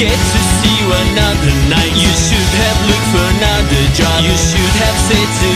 get to see you another night. You should have looked for another job. You should have said to